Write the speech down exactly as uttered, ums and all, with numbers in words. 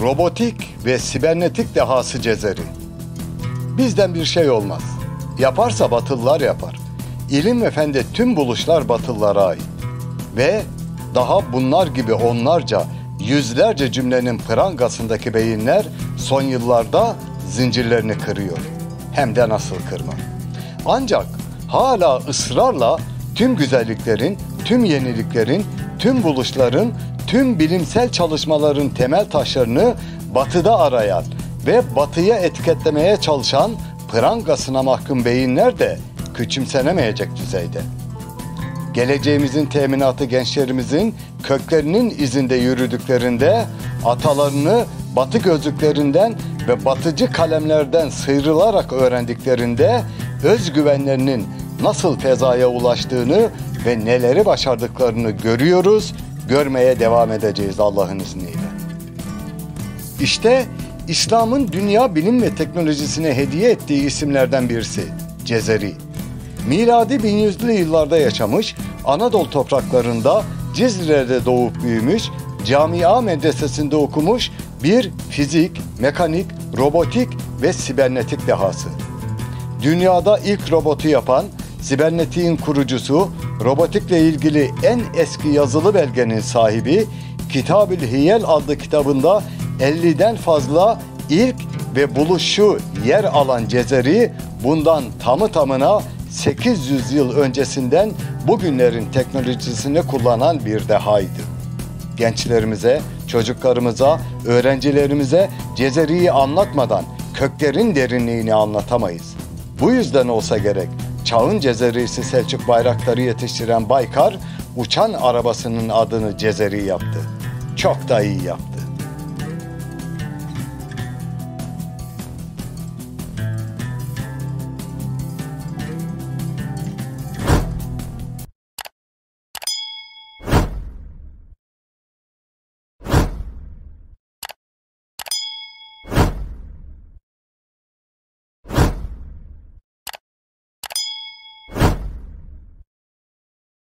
robotik ve sibernetik dehası Cezerî. Bizden bir şey olmaz. Yaparsa batılılar yapar. İlim ve fende tüm buluşlar batılılara ait. Ve daha bunlar gibi onlarca, yüzlerce cümlenin prangasındaki beyinler son yıllarda zincirlerini kırıyor. Hem de nasıl kırma. Ancak hala ısrarla tüm güzelliklerin, tüm yeniliklerin, tüm buluşların, tüm bilimsel çalışmaların temel taşlarını batıda arayan ve batıya etiketlemeye çalışan prangasına mahkum beyinler de küçümsenemeyecek düzeyde. Geleceğimizin teminatı gençlerimizin köklerinin izinde yürüdüklerinde atalarını batı gözlüklerinden ve batıcı kalemlerden sıyrılarak öğrendiklerinde özgüvenlerinin nasıl fezaya ulaştığını ve neleri başardıklarını görüyoruz, görmeye devam edeceğiz Allah'ın izniyle. İşte İslam'ın dünya bilim ve teknolojisine hediye ettiği isimlerden birisi Cezerî. Miladi bin yüzlü yıllarda yaşamış, Anadolu topraklarında Cizre'de doğup büyümüş, camia medresesinde okumuş bir fizik, mekanik, robotik ve sibernetik dehası. Dünyada ilk robotu yapan, sibernetiğin kurucusu, robotikle ilgili en eski yazılı belgenin sahibi, Kitab-ül Hiyel adlı kitabında elliden fazla ilk ve buluşu yer alan Cezerî, bundan tamı tamına sekiz yüz yıl öncesinden bugünlerin teknolojisini kullanan bir dehaydı. Gençlerimize, çocuklarımıza, öğrencilerimize Cezerî'yi anlatmadan köklerin derinliğini anlatamayız. Bu yüzden olsa gerek çağın Cezerî'si Selçuk Bayraktar'ı yetiştiren Baykar, uçan arabasının adını Cezerî yaptı. Çok da iyi yaptı.